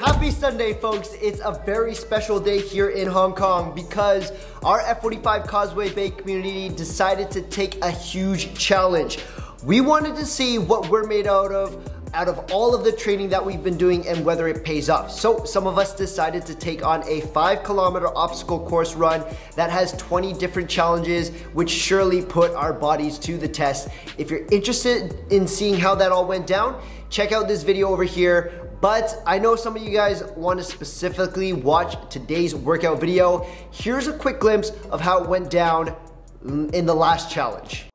Happy Sunday, folks. It's a very special day here in Hong Kong because our F-45 Causeway Bay community decided to take a huge challenge. We wanted to see what we're made out of all of the training that we've been doing and whether it pays off. So some of us decided to take on a 5-kilometer obstacle course run that has 20 different challenges, which surely put our bodies to the test. If you're interested in seeing how that all went down, check out this video over here. But I know some of you guys want to specifically watch today's workout video. Here's a quick glimpse of how it went down in the last challenge.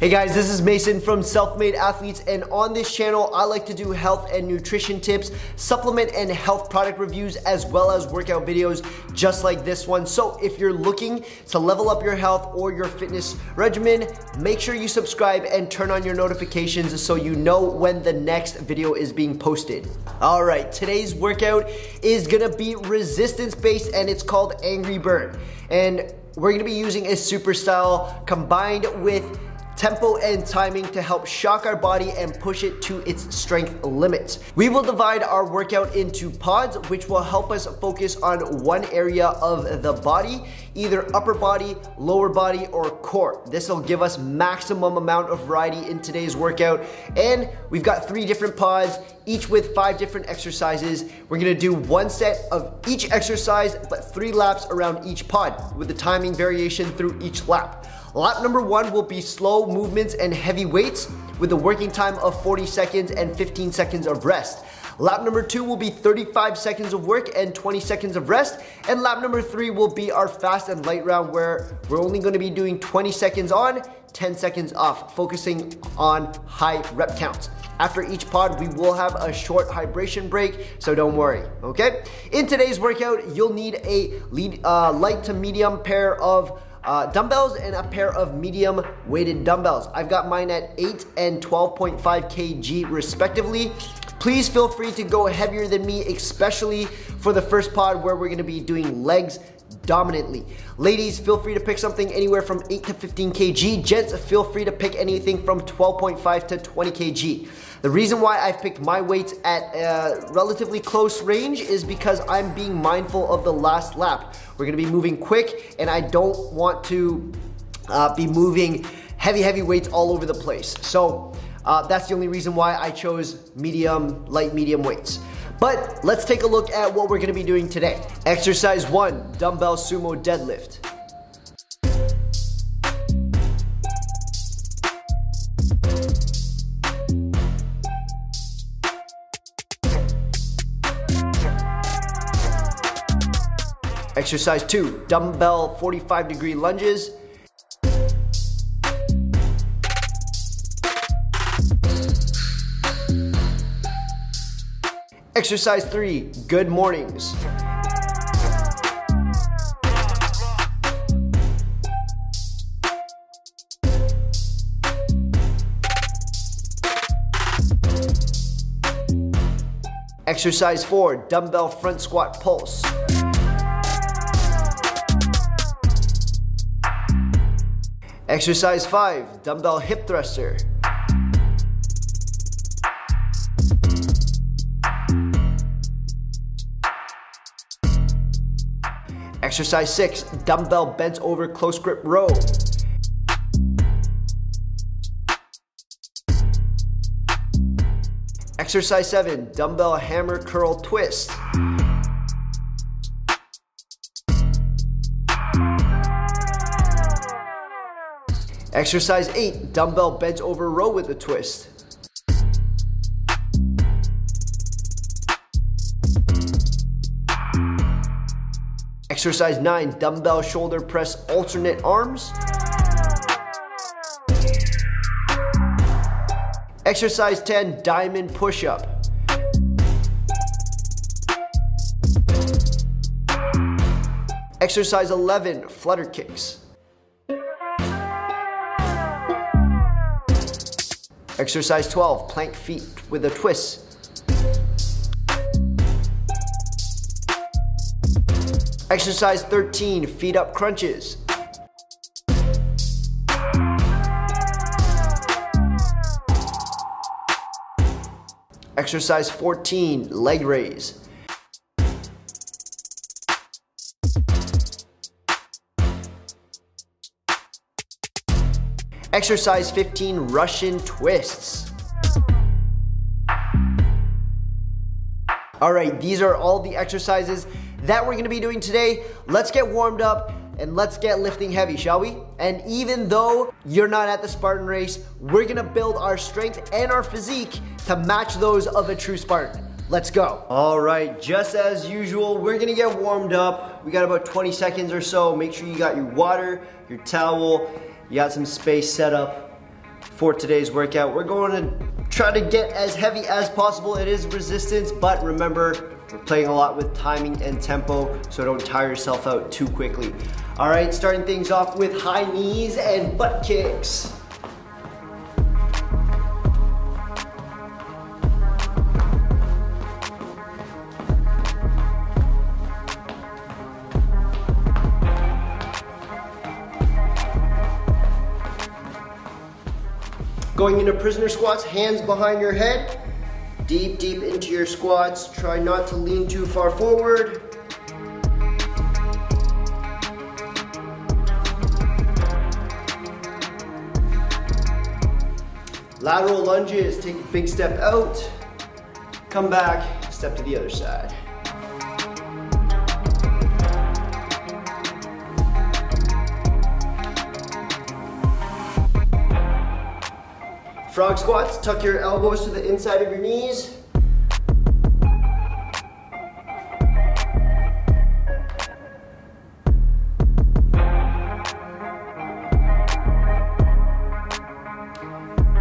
Hey guys, this is Mason from Self Made Athletes, and on this channel I like to do health and nutrition tips, supplement and health product reviews, as well as workout videos just like this one. So if you're looking to level up your health or your fitness regimen, make sure you subscribe and turn on your notifications so you know when the next video is being posted. All right, today's workout is gonna be resistance based and it's called Angry Burn. And we're gonna be using a super style combined with tempo and timing to help shock our body and push it to its strength limits. We will divide our workout into pods, which will help us focus on one area of the body, either upper body, lower body, or core. This will give us maximum amount of variety in today's workout. And we've got 3 different pods, each with 5 different exercises. We're gonna do 1 set of each exercise, but 3 laps around each pod with the timing variation through each lap. Lap number 1 will be slow movements and heavy weights with a working time of 40 seconds and 15 seconds of rest. Lap number 2 will be 35 seconds of work and 20 seconds of rest. And lap number 3 will be our fast and light round, where we're only gonna be doing 20 seconds on, 10 seconds off, focusing on high rep counts. After each pod, we will have a short hydration break, so don't worry, okay? In today's workout, you'll need a light to medium pair of dumbbells and a pair of medium weighted dumbbells. I've got mine at 8 and 12.5 kg respectively. Please feel free to go heavier than me, especially for the first pod where we're gonna be doing legs dominantly. Ladies, feel free to pick something anywhere from 8 to 15 kg. Gents, feel free to pick anything from 12.5 to 20 kg. The reason why I've picked my weights at a relatively close range is because I'm being mindful of the last lap. We're gonna be moving quick and I don't want to be moving heavy weights all over the place. So that's the only reason why I chose light medium weights. But let's take a look at what we're gonna be doing today. Exercise 1, dumbbell sumo deadlift. Exercise 2, dumbbell 45-degree lunges. Exercise 3, good mornings. Exercise 4, dumbbell front squat pulse. Exercise 5, dumbbell hip thruster. Exercise 6, dumbbell bent over close grip row. Exercise 7, dumbbell hammer curl twist. Exercise 8, dumbbell bent over row with a twist. Exercise 9, dumbbell shoulder press alternate arms. Exercise 10, diamond push-up. Exercise 11, flutter kicks. Exercise 12, plank feet with a twist. Exercise 13, feet up crunches. Exercise 14, leg raise. Exercise 15, Russian twists. All right, these are all the exercises that we're gonna be doing today. Let's get warmed up and let's get lifting heavy, shall we? And even though you're not at the Spartan race, we're gonna build our strength and our physique to match those of a true Spartan. Let's go. All right, just as usual, we're gonna get warmed up. We got about 20 seconds or so. Make sure you got your water, your towel, you got some space set up for today's workout. We're going to try to get as heavy as possible. It is resistance, but remember, we're playing a lot with timing and tempo, so don't tire yourself out too quickly. All right, starting things off with high knees and butt kicks. Going into prisoner squats, hands behind your head. Deep, deep into your squats. Try not to lean too far forward. Lateral lunges, take a big step out. Come back, step to the other side. Frog squats, tuck your elbows to the inside of your knees.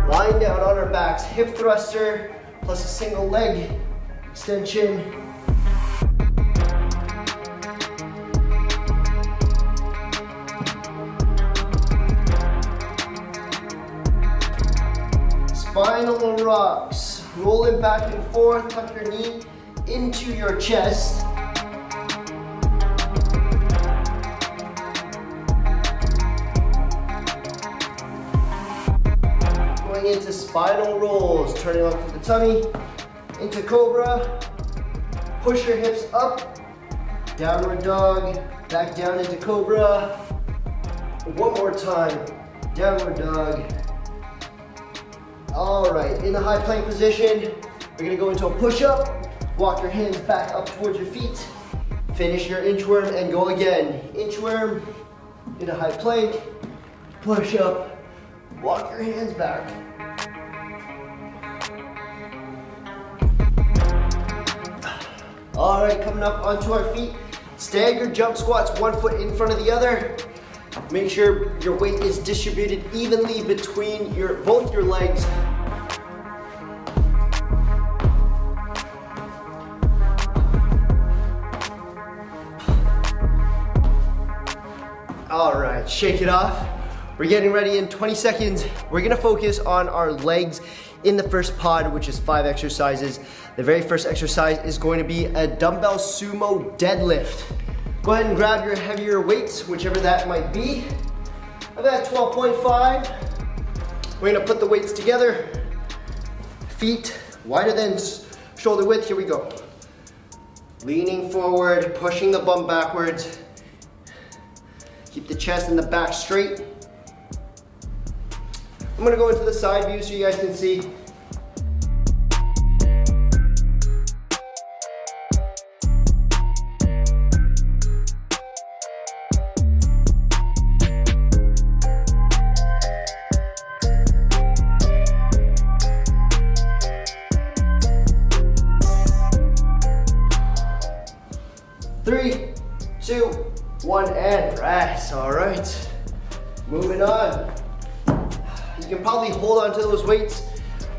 Lying down on our backs, hip thruster plus a single leg extension. Final rocks, roll it back and forth, tuck your knee into your chest. Going into spinal rolls, turning off to the tummy, into cobra, push your hips up, downward dog, back down into cobra. One more time, downward dog. All right, in the high plank position, we're gonna go into a push-up, walk your hands back up towards your feet, finish your inchworm and go again. Inchworm, in a high plank, push-up, walk your hands back. All right, coming up onto our feet, staggered jump squats, one foot in front of the other. Make sure your weight is distributed evenly between both your legs. All right, shake it off. We're getting ready in 20 seconds. We're gonna focus on our legs in the first pod, which is 5 exercises. The very first exercise is going to be a dumbbell sumo deadlift. Go ahead and grab your heavier weights, whichever that might be. I've got 12.5. We're gonna put the weights together. Feet wider than shoulder width, here we go. Leaning forward, pushing the bum backwards. Keep the chest and the back straight. I'm gonna go into the side view so you guys can see. All right, moving on. You can probably hold on to those weights,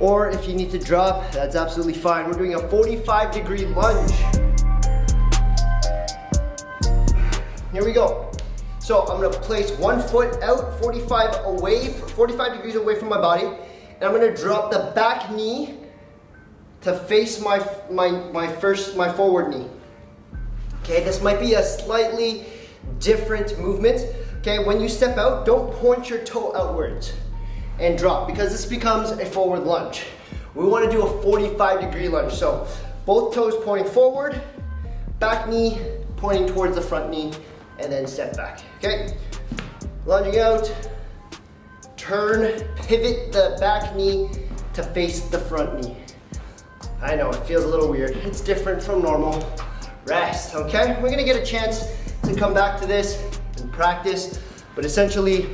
or if you need to drop, that's absolutely fine. We're doing a 45-degree lunge. Here we go. So I'm gonna place one foot out, 45 degrees away from my body, and I'm gonna drop the back knee to face my forward knee. Okay, this might be a slightly different movement. Okay, when you step out, don't point your toe outwards and drop, because this becomes a forward lunge. We want to do a 45-degree lunge. So both toes pointing forward, back knee pointing towards the front knee, and then step back, okay? Lunging out, turn, pivot the back knee to face the front knee. I know, it feels a little weird. It's different from normal. Rest, okay? We're gonna get a chance to come back to this and practice, but essentially,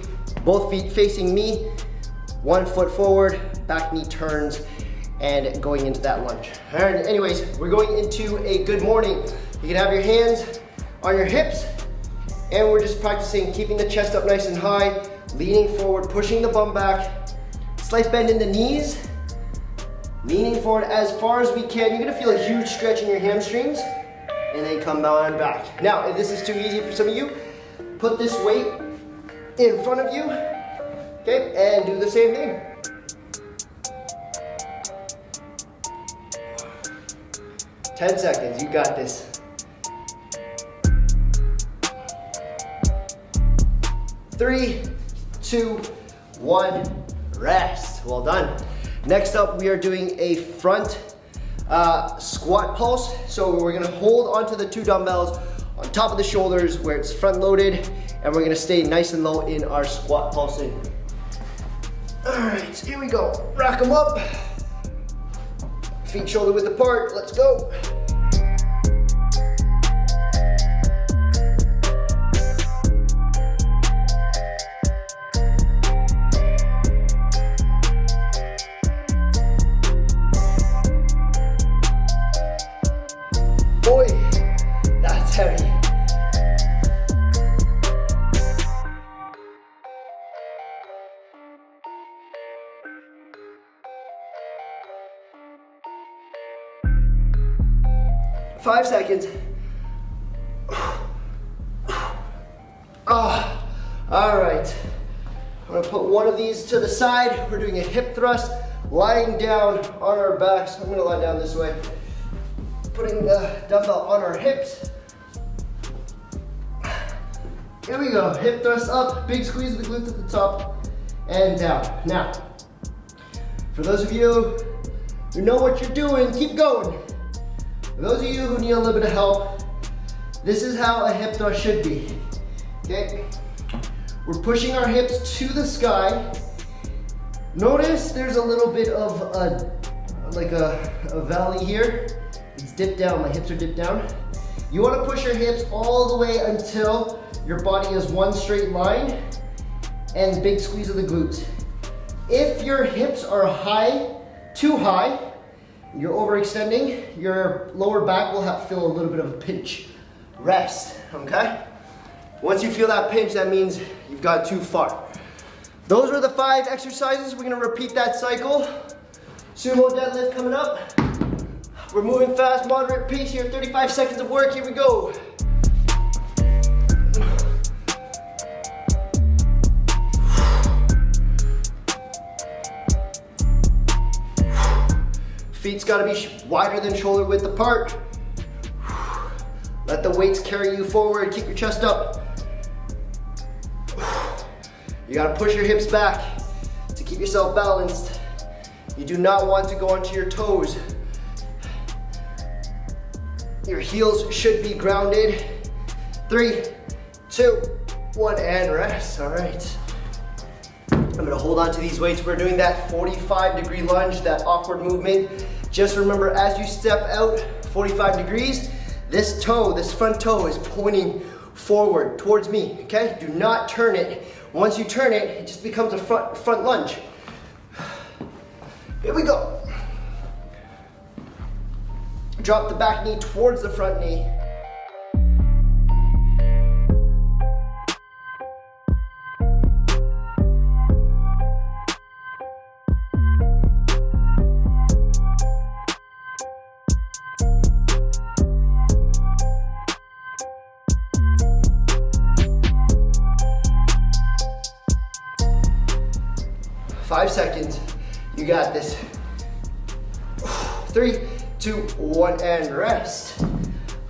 both feet facing me, one foot forward, back knee turns, and going into that lunge. All right, anyways, we're going into a good morning. You can have your hands on your hips, and we're just practicing keeping the chest up nice and high, leaning forward, pushing the bum back, slight bend in the knees, leaning forward as far as we can. You're gonna feel a huge stretch in your hamstrings, and then come on back. Now, if this is too easy for some of you, put this weight in front of you, okay, and do the same thing. Ten seconds, you got this. Three, two, one, rest. Well done. Next up, we are doing a front squat pulse. So we're gonna hold onto the two dumbbells on top of the shoulders where it's front loaded, and we're gonna stay nice and low in our squat pulsing. All right, here we go. Rack them up. Feet shoulder width apart, let's go. Seconds. Oh, all right. I'm gonna put one of these to the side. We're doing a hip thrust, lying down on our backs. I'm gonna lie down this way. Putting the dumbbell on our hips. Here we go, hip thrust up, big squeeze of the glutes at the top and down. Now, for those of you who know what you're doing, keep going. For those of you who need a little bit of help, this is how a hip thrust should be, okay? We're pushing our hips to the sky. Notice there's a little bit of a valley here. It's dipped down, my hips are dipped down. You wanna push your hips all the way until your body is one straight line and big squeeze of the glutes. If your hips are high, too high, you're overextending, your lower back will have to feel a little bit of a pinch. Rest, okay? Once you feel that pinch, that means you've got too far. Those are the 5 exercises. We're gonna repeat that cycle. Sumo deadlift coming up. We're moving fast, moderate pace here. 35 seconds of work, here we go. Feet's gotta be wider than shoulder width apart. Let the weights carry you forward, keep your chest up. You gotta push your hips back to keep yourself balanced. You do not want to go onto your toes. Your heels should be grounded. 3, 2, 1, and rest, all right. I'm gonna hold on to these weights. We're doing that 45-degree lunge, that awkward movement. Just remember, as you step out 45 degrees, this toe, this front toe is pointing forward towards me, okay? Do not turn it. Once you turn it, it just becomes a front lunge. Here we go. Drop the back knee towards the front knee. Seconds, you got this. 3, 2, 1, and rest.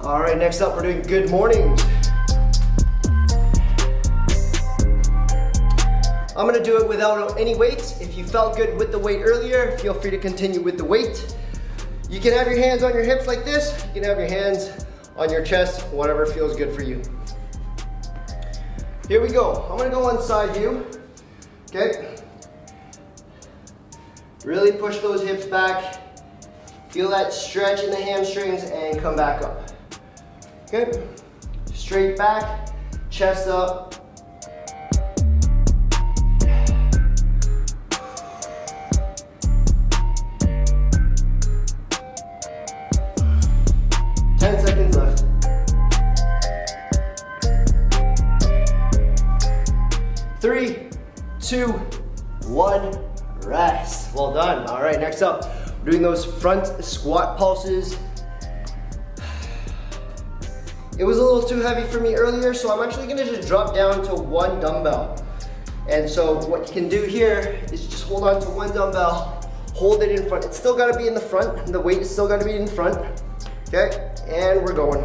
All right, next up, we're doing good mornings. I'm gonna do it without any weights. If you felt good with the weight earlier, feel free to continue with the weight. You can have your hands on your hips like this. You can have your hands on your chest, whatever feels good for you. Here we go. I'm gonna go on side view, okay? Really push those hips back. Feel that stretch in the hamstrings and come back up. Good. Straight back, chest up. Rest. Well done. All right, next up, we're doing those front squat pulses. It was a little too heavy for me earlier, so I'm actually gonna just drop down to one dumbbell. And so what you can do here is just hold on to one dumbbell, hold it in front. It's still gotta be in the front. The weight is still gotta be in front. Okay, and we're going.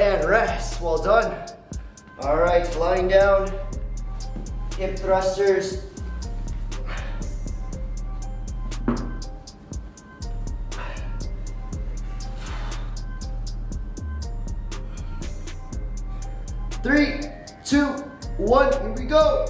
And rest, well done. All right, lying down, hip thrusters. Three, two, one, here we go.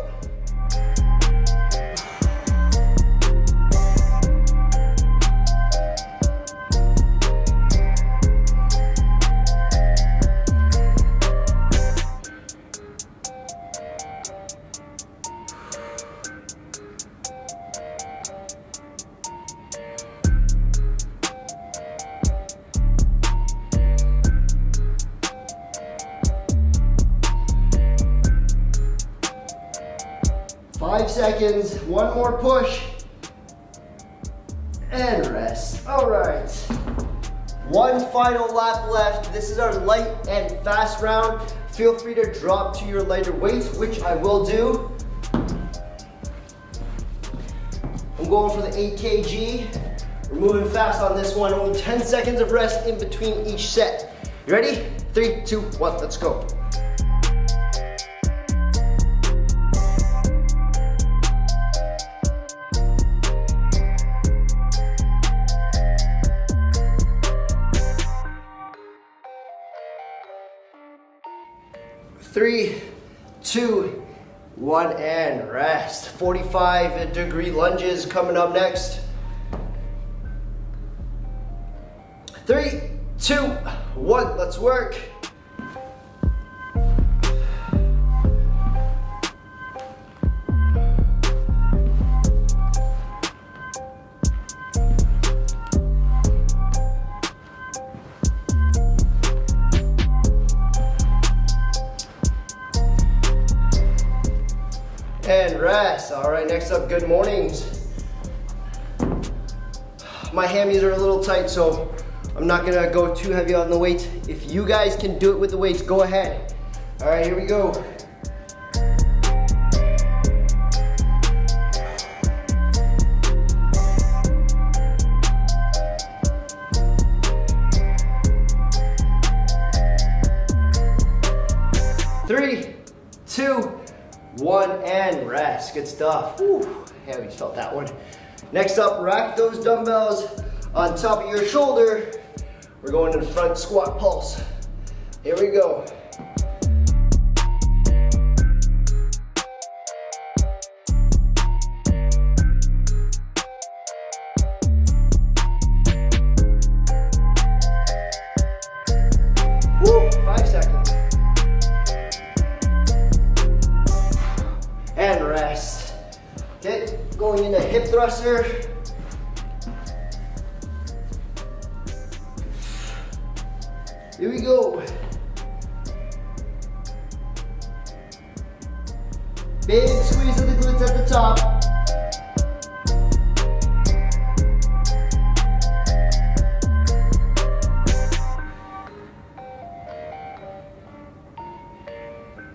One more push and rest. All right, one final lap left. This is our light and fast round. Feel free to drop to your lighter weight, which I will do. I'm going for the 8 kg. We're moving fast on this one. Only 10 seconds of rest in between each set. You ready? 3, 2, 1, let's go. Three, two, one, and rest. 45-degree lunges coming up next. 3, 2, 1, let's work. All right, next up, good mornings. My hammies are a little tight, so I'm not gonna go too heavy on the weights. If you guys can do it with the weights, go ahead. All right, here we go. Good stuff. Ooh, yeah, we just felt that one. Next up, rack those dumbbells on top of your shoulder. We're going to the front squat pulse. Here we go. Thruster. Here we go. Big squeeze of the glutes at the top.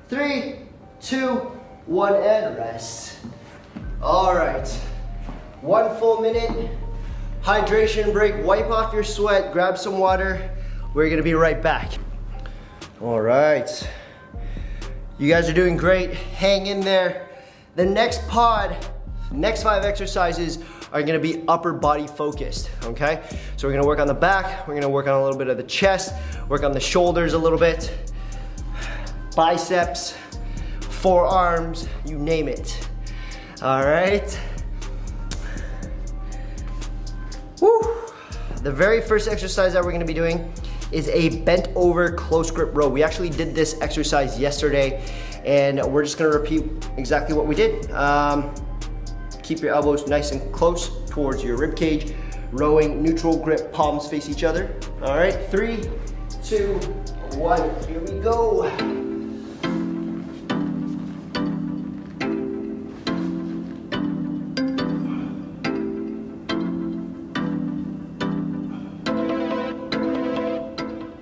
Three, two, one, and rest. All right, 1 full minute hydration break. Wipe off your sweat, grab some water. We're gonna be right back. All right, you guys are doing great. Hang in there. The next pod, next 5 exercises are gonna be upper body focused, okay? So we're gonna work on the back, we're gonna work on a little bit of the chest, work on the shoulders a little bit, biceps, forearms, you name it. All right. Woo. The very first exercise that we're gonna be doing is a bent over close grip row. We actually did this exercise yesterday and we're just gonna repeat exactly what we did. Keep your elbows nice and close towards your rib cage, rowing neutral grip, palms face each other. All right, 3, 2, 1, here we go.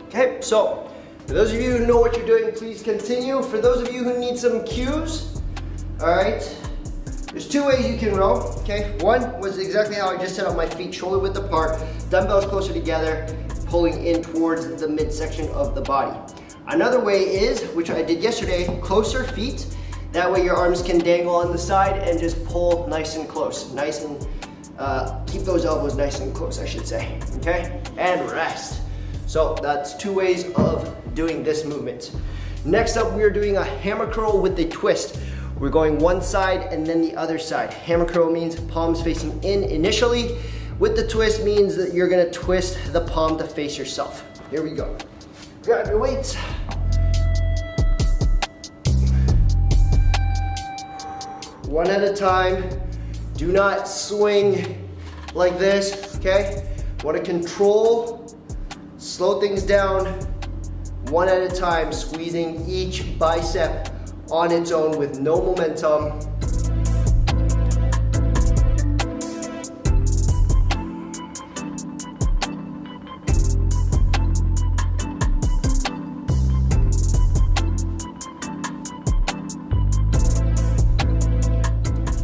Okay, so for those of you who know what you're doing, please continue. For those of you who need some cues, all right, there's 2 ways you can row, okay? One was exactly how I just set up my feet, shoulder width apart, dumbbells closer together, pulling in towards the midsection of the body. Another way is, which I did yesterday, closer feet. That way your arms can dangle on the side and just pull nice and close. Nice and, keep those elbows nice and close, I should say, okay? And rest. So that's 2 ways of doing this movement. Next up, we are doing a hammer curl with a twist. We're going one side and then the other side. Hammer curl means palms facing in initially. With the twist means that you're gonna twist the palm to face yourself. Here we go. Grab your weights. One at a time. Do not swing like this, okay? Wanna control, slow things down, one at a time, squeezing each bicep on its own with no momentum.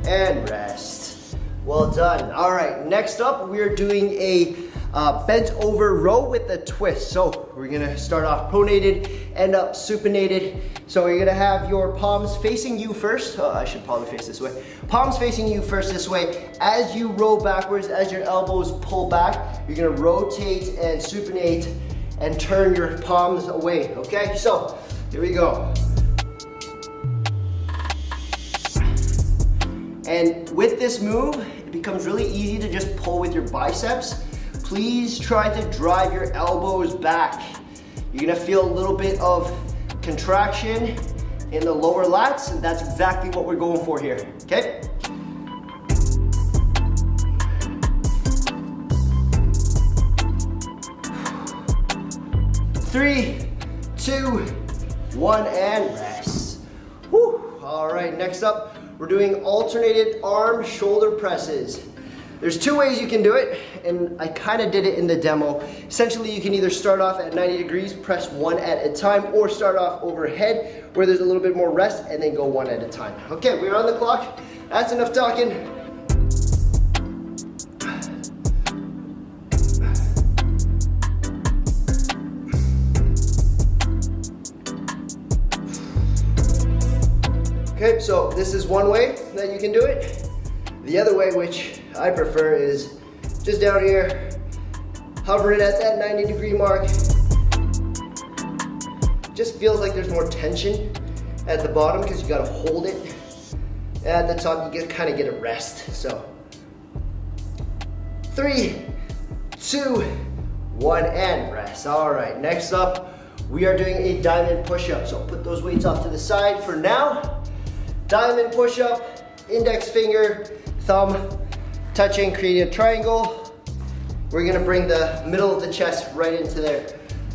And rest. Well done. All right, next up we're doing a bent over row with a twist. So we're gonna start off pronated, end up supinated. So you're gonna have your palms facing you first. I should probably face this way. Palms facing you first this way. As you row backwards, as your elbows pull back, you're gonna rotate and supinate and turn your palms away, okay? So here we go. And with this move, it becomes really easy to just pull with your biceps. Please try to drive your elbows back. You're gonna feel a little bit of contraction in the lower lats, and that's exactly what we're going for here, okay? Three, two, one, and rest. Woo. All right, next up, we're doing alternated arm shoulder presses. There's 2 ways you can do it, and I kind of did it in the demo. Essentially, you can either start off at 90 degrees, press 1 at a time, or start off overhead where there's a little bit more rest and then go 1 at a time. Okay, we're on the clock. That's enough talking. Okay, so this is one way that you can do it. The other way, which I prefer, is just down here, hovering at that 90 degree mark. Just feels like there's more tension at the bottom because you gotta hold it. At the top, you kind of get a rest, so. 3, 2, 1, and rest. All right, next up, we are doing a diamond push-up. So put those weights off to the side for now. Diamond push-up, index finger, thumb, touching, creating a triangle. We're gonna bring the middle of the chest right into there.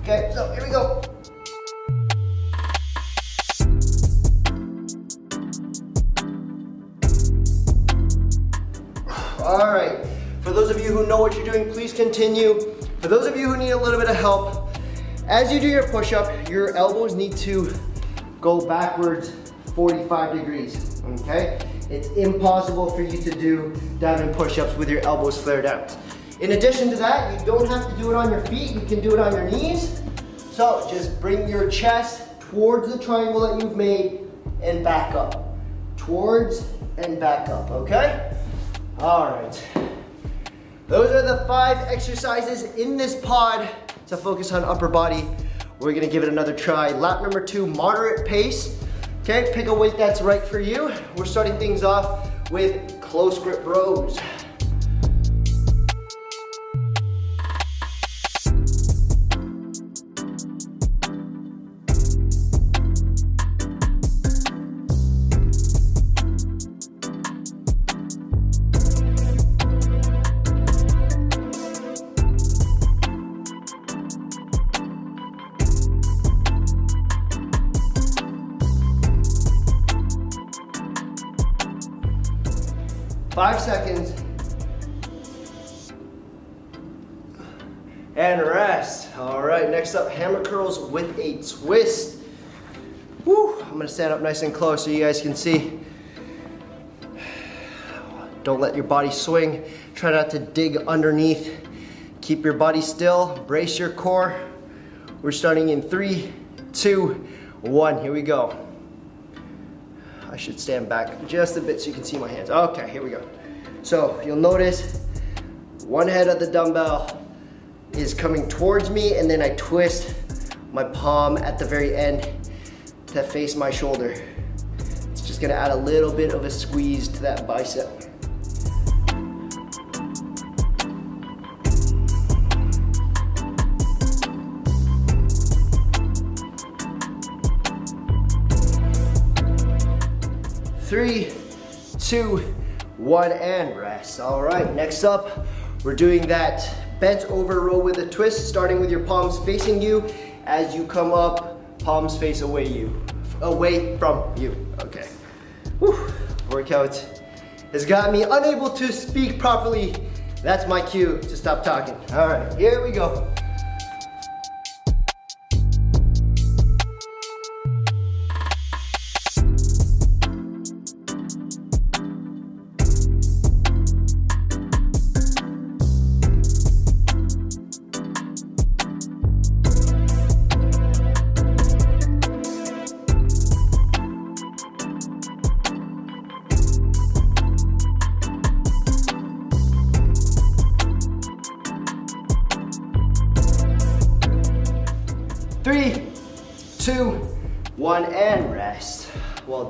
Okay, so here we go. All right. For those of you who know what you're doing, please continue. For those of you who need a little bit of help, as you do your push-up, your elbows need to go backwards 45 degrees, okay? It's impossible for you to do diamond push-ups with your elbows flared out. In addition to that, you don't have to do it on your feet, you can do it on your knees. So just bring your chest towards the triangle that you've made and back up. Towards and back up, okay? All right. Those are the 5 exercises in this pod to focus on upper body. We're gonna give it another try. Lap number 2, moderate pace. Okay, pick a weight that's right for you. We're starting things off with close grip rows. With a twist. Woo. I'm gonna stand up nice and close so you guys can see. Don't let your body swing. Try not to dig underneath. Keep your body still. Brace your core. We're starting in 3, 2, 1. Here we go. I should stand back just a bit so you can see my hands. Okay, here we go. So you'll notice one head of the dumbbell is coming towards me, and then I twist my palm at the very end to face my shoulder. It's just gonna add a little bit of a squeeze to that bicep. Three, 2, 1, and rest. All right, next up, we're doing that bent over row with a twist, starting with your palms facing you. As you come up, palms face away from you. Okay. Whew. Workout has got me unable to speak properly. That's my cue to stop talking. All right, here we go.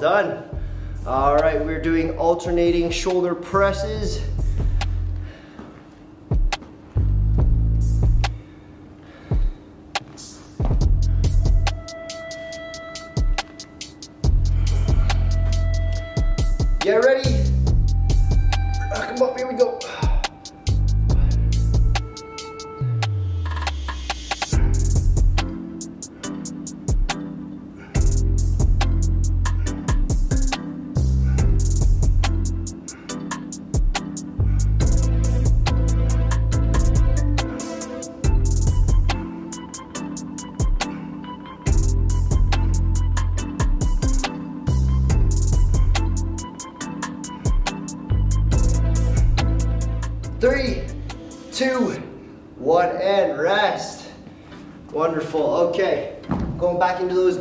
Done. All right, we're doing alternating shoulder presses. Get ready. Come up, here we go.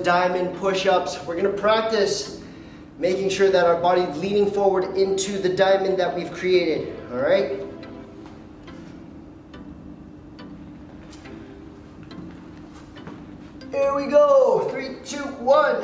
Diamond push-ups. We're gonna practice making sure that our body's leaning forward into the diamond that we've created, all right? Here we go, 3, 2, 1.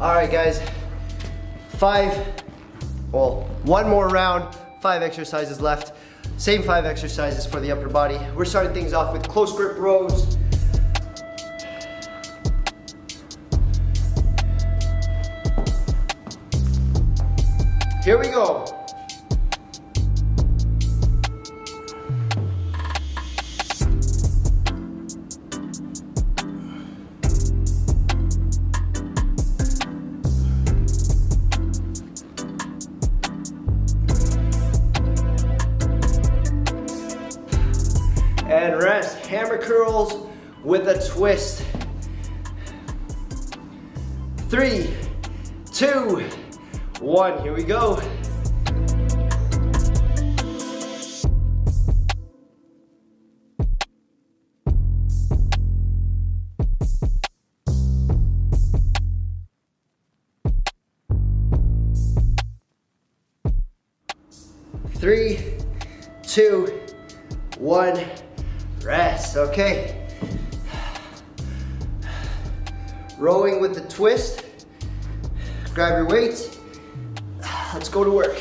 All right, guys, one more round, 5 exercises left. Same 5 exercises for the upper body. We're starting things off with close grip rows. Here we go. And rest, hammer curls with a twist. 3, 2, 1, here we go. Three, two, one, rest, okay. Rowing with the twist, grab your weights. Let's go to work.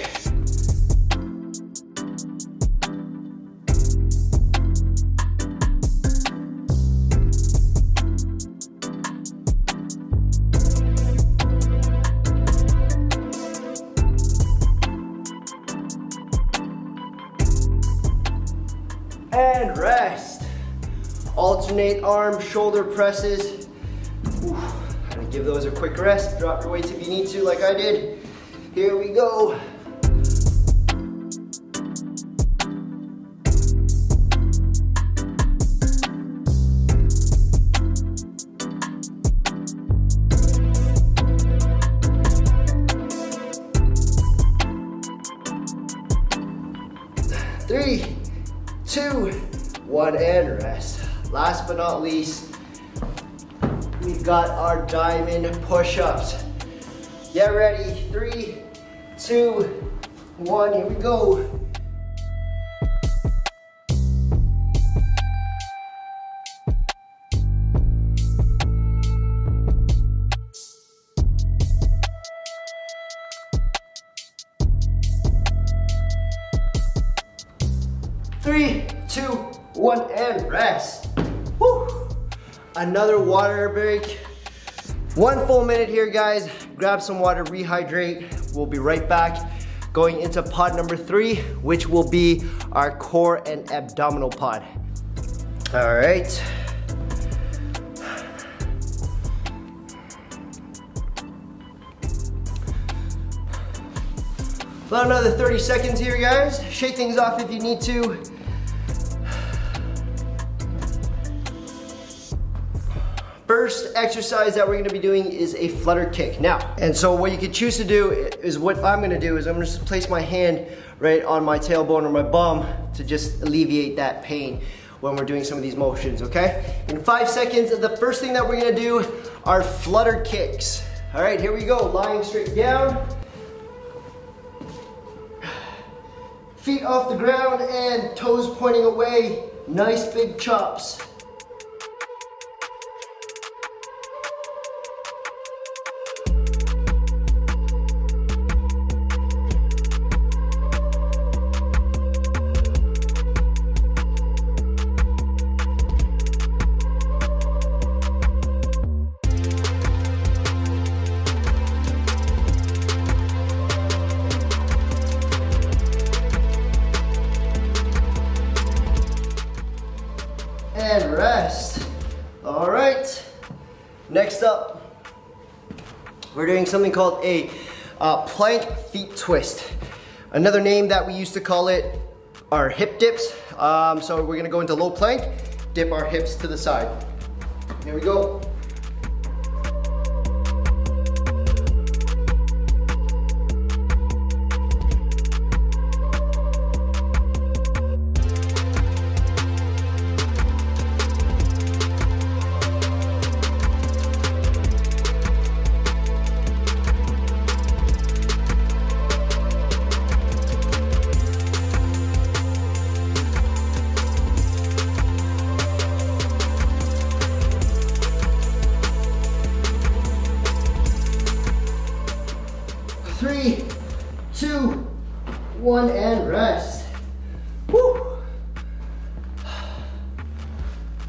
And rest. Alternate arm, shoulder presses. I'm gonna give those a quick rest. Drop your weights if you need to, like I did. Here we go. Three, two, one, and rest. Last but not least, we've got our diamond push-ups. Get ready, 3, 2, 1, here we go. Three, 2, 1, and rest. Woo. Another water break. 1 full minute here, guys. Grab some water, rehydrate. We'll be right back going into pod number 3, which will be our core and abdominal pod. All right. About another 30 seconds here, guys. Shake things off if you need to. First exercise that we're gonna be doing is a flutter kick. Now, and so what you could choose to do is what I'm gonna do is I'm gonna just place my hand right on my tailbone or my bum to just alleviate that pain when we're doing some of these motions, okay? In 5 seconds, the first thing that we're gonna do are flutter kicks. All right, here we go, lying straight down. Feet off the ground and toes pointing away. Nice big chops. And rest. All right, next up, we're doing something called a plank feet twist. Another name that we used to call it our hip dips. So we're gonna go into low plank, dip our hips to the side. Here we go.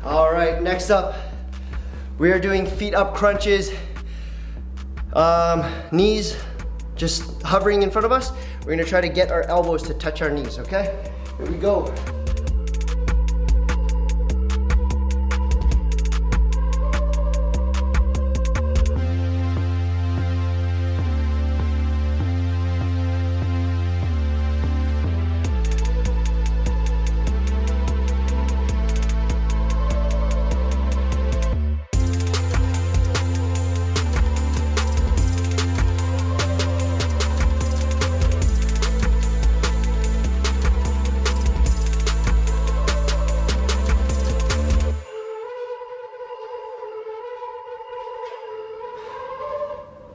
All right, next up, we are doing feet up crunches. Knees just hovering in front of us. We're gonna try to get our elbows to touch our knees, okay? Here we go.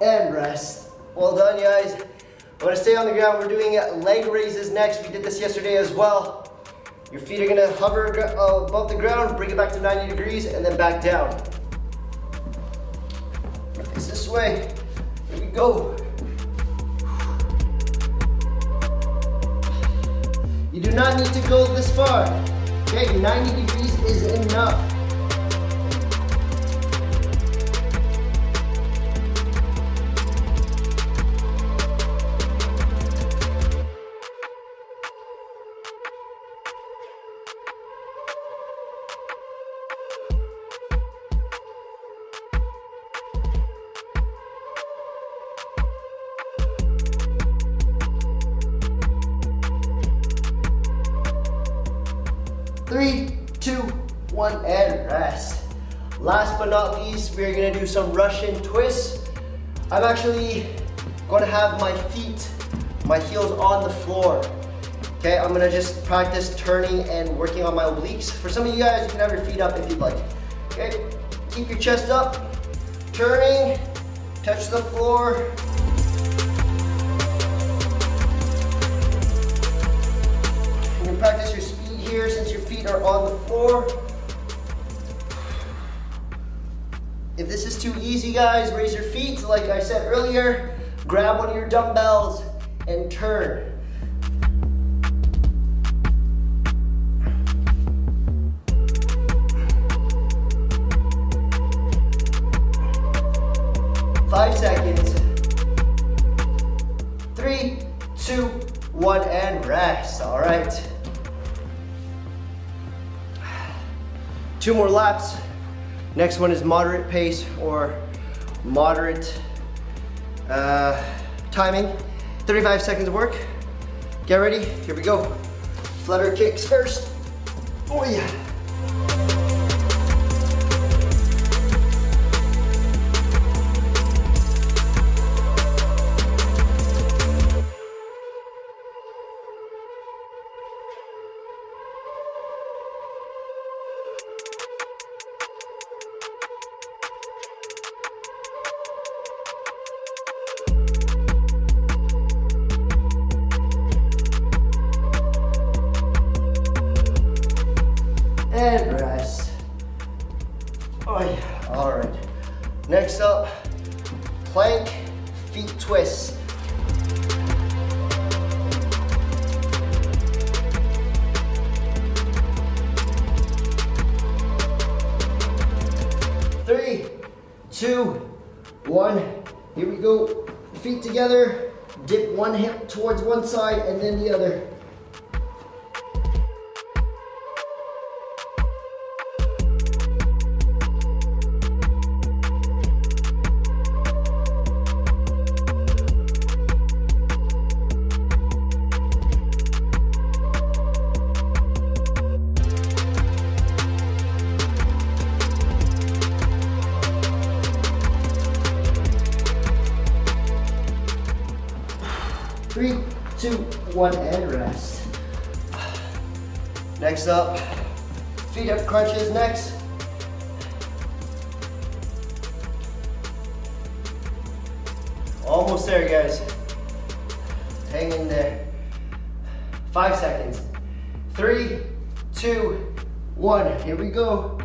And rest. Well done, guys. I want to stay on the ground. We're doing leg raises next. We did this yesterday as well. Your feet are gonna hover above the ground, bring it back to 90 degrees, and then back down. It's this way. Here we go. You do not need to go this far. Okay, 90 degrees is enough. We're gonna do some Russian twists. I'm actually gonna have my heels on the floor. Okay, I'm gonna just practice turning and working on my obliques. For some of you guys, you can have your feet up if you'd like. Okay, keep your chest up, turning, touch the floor. You can practice your speed here since your feet are on the floor. If this is too easy, guys, raise your feet. Like I said earlier, grab one of your dumbbells and turn. Five seconds. 3, 2, 1, and rest. All right. Two more laps. Next one is moderate pace or moderate timing. 35 seconds of work. Get ready, here we go. Flutter kicks first. Oh yeah. Towards one side and then the other. Up. Feet up crunches next. Almost there, guys. Hang in there. 5 seconds. 3, 2, 1. Here we go.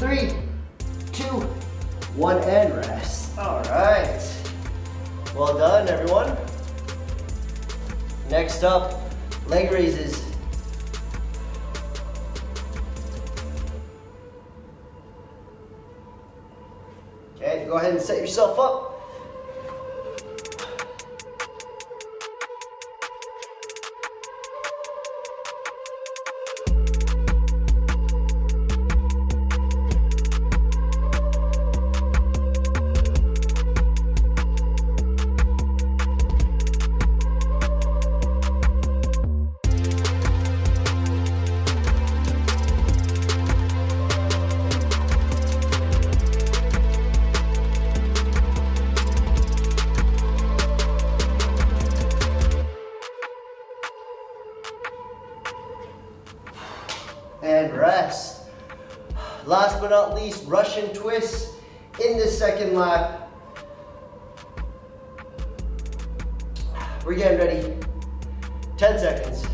3, 2, 1, and rest. All right. Well done, everyone. Next up, leg raises. Okay, go ahead and set yourself up. And rest. Last but not least, Russian twists in the second lap. We're getting ready. 10 seconds.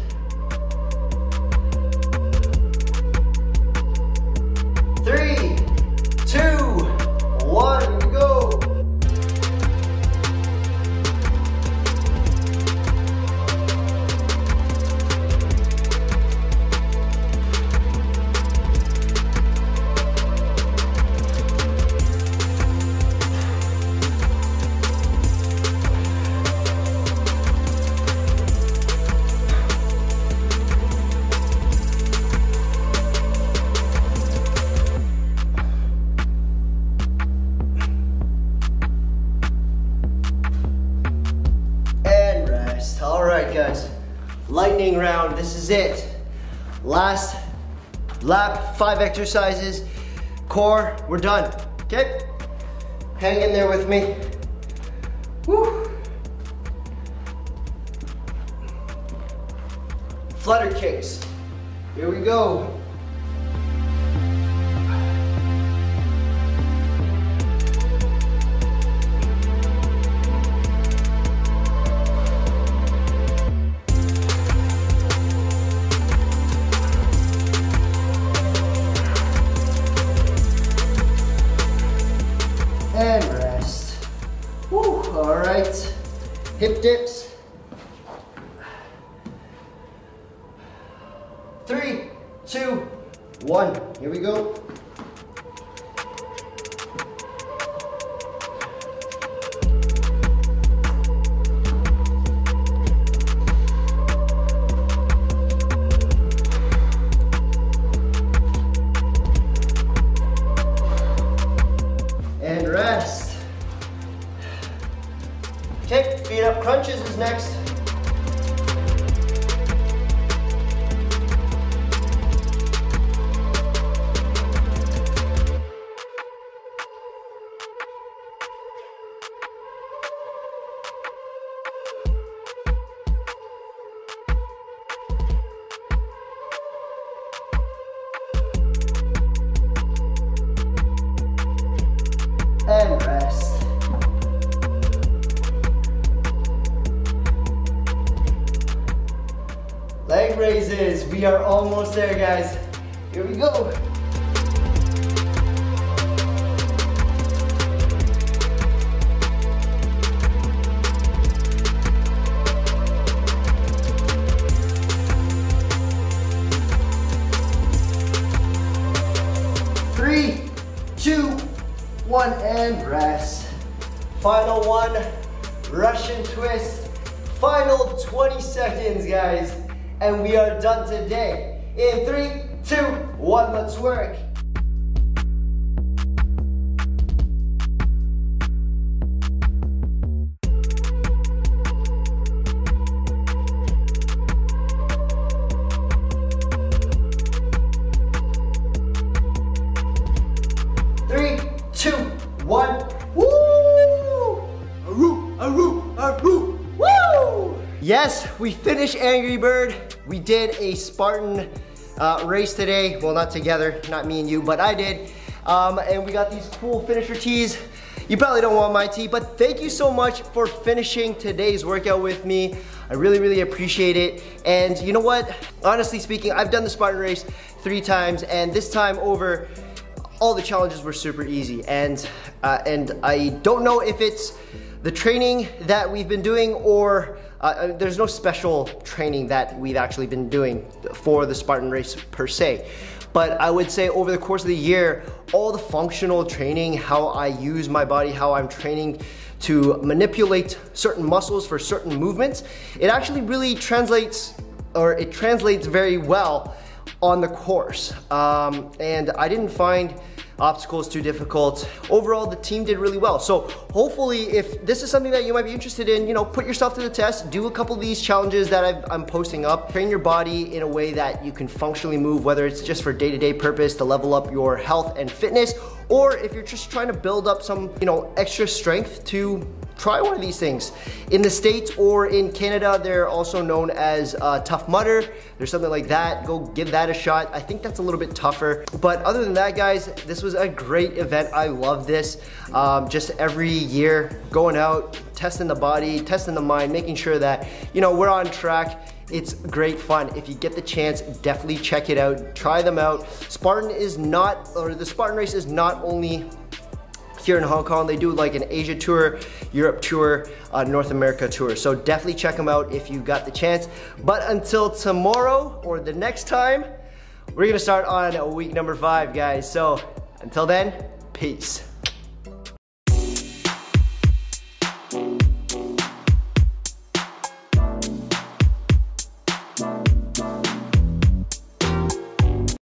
Lightning round, this is it. Last lap, 5 exercises. Core, we're done, okay? Hang in there with me. Woo. Flutter kicks, here we go. Hip dips. 3, 2, 1. Here we go. And rest. Okay, feet up crunches is next. Leg raises, we are almost there, guys. Here we go. Three, two, one, and rest. Final one, Russian twist. Final 20 seconds, guys. And we are done today. In 3, 2, 1, let's work. Yes, we finished Angry Bird. We did a Spartan race today. Well, not together, not me and you, but I did. And we got these cool finisher tees. You probably don't want my tee, but thank you so much for finishing today's workout with me. I really, really appreciate it. And you know what? Honestly speaking, I've done the Spartan race 3 times, and this time over, all the challenges were super easy. And I don't know if it's the training that we've been doing or there's no special training that we've actually been doing for the Spartan Race per se. But I would say over the course of the year, all the functional training, how I use my body, how I'm training to manipulate certain muscles for certain movements, it actually really translates, or it translates very well on the course. And I didn't find obstacles too difficult. Overall, the team did really well. So hopefully if this is something that you might be interested in, you know, put yourself to the test, do a couple of these challenges that I'm posting up. Train your body in a way that you can functionally move, whether it's just for day-to-day purpose to level up your health and fitness, or if you're just trying to build up some, you know, extra strength to try one of these things. In the States or in Canada, they're also known as Tough Mudder. There's something like that. Go give that a shot. I think that's a little bit tougher. But other than that, guys, this was a great event. I love this. Just every year, going out, testing the body, testing the mind, making sure that, you know, we're on track. It's great fun. If you get the chance, definitely check it out. Try them out. Spartan is not, or the Spartan Race is not only here in Hong Kong. They do like an Asia tour, Europe tour, North America tour. So definitely check them out if you got the chance. But until tomorrow or the next time, we're gonna start on week number 5, guys. So until then, peace.